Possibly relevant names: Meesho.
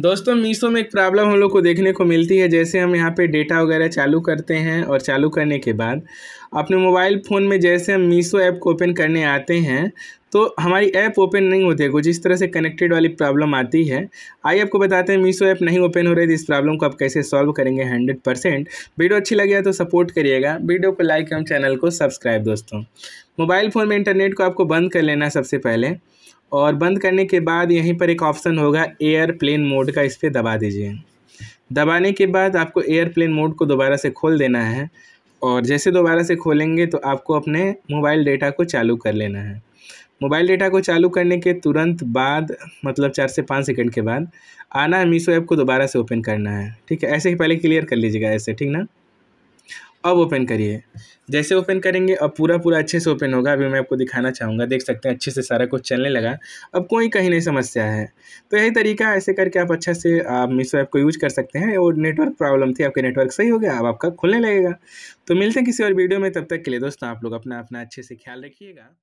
दोस्तों मीशो में एक प्रॉब्लम हम लोग को देखने को मिलती है। जैसे हम यहाँ पे डेटा वगैरह चालू करते हैं और चालू करने के बाद अपने मोबाइल फ़ोन में जैसे हम मीशो ऐप को ओपन करने आते हैं तो हमारी ऐप ओपन नहीं होती है, कुछ इस तरह से कनेक्टेड वाली प्रॉब्लम आती है। आइए आपको बताते हैं मीशो ऐप नहीं ओपन हो रही है, इस प्रॉब्लम को आप कैसे सॉल्व करेंगे 100%। वीडियो अच्छी लगी है तो सपोर्ट करिएगा, वीडियो को लाइक एवं चैनल को सब्सक्राइब। दोस्तों मोबाइल फ़ोन में इंटरनेट को आपको बंद कर लेना है सबसे पहले, और बंद करने के बाद यहीं पर एक ऑप्शन होगा एयरप्लेन मोड का, इस पर दबा दीजिए। दबाने के बाद आपको एयरप्लेन मोड को दोबारा से खोल देना है, और जैसे दोबारा से खोलेंगे तो आपको अपने मोबाइल डेटा को चालू कर लेना है। मोबाइल डेटा को चालू करने के तुरंत बाद, मतलब 4 से 5 सेकंड के बाद आना है, मीशो ऐप को दोबारा से ओपन करना है। ठीक है, ऐसे ही पहले क्लियर कर लीजिएगा ऐसे, ठीक ना। अब ओपन करिए, जैसे ओपन करेंगे अब पूरा अच्छे से ओपन होगा। अभी मैं आपको दिखाना चाहूँगा, देख सकते हैं अच्छे से सारा कुछ चलने लगा, अब कोई कहीं नहीं समस्या है। तो यही तरीका है, ऐसे करके आप अच्छा से आप मीशो ऐप को यूज़ कर सकते हैं। और नेटवर्क प्रॉब्लम थी, आपके नेटवर्क सही हो गया, अब आपका खुलने लगेगा। तो मिलते हैं किसी और वीडियो में, तब तक के लिए दोस्तों आप लोग अपना अच्छे से ख्याल रखिएगा।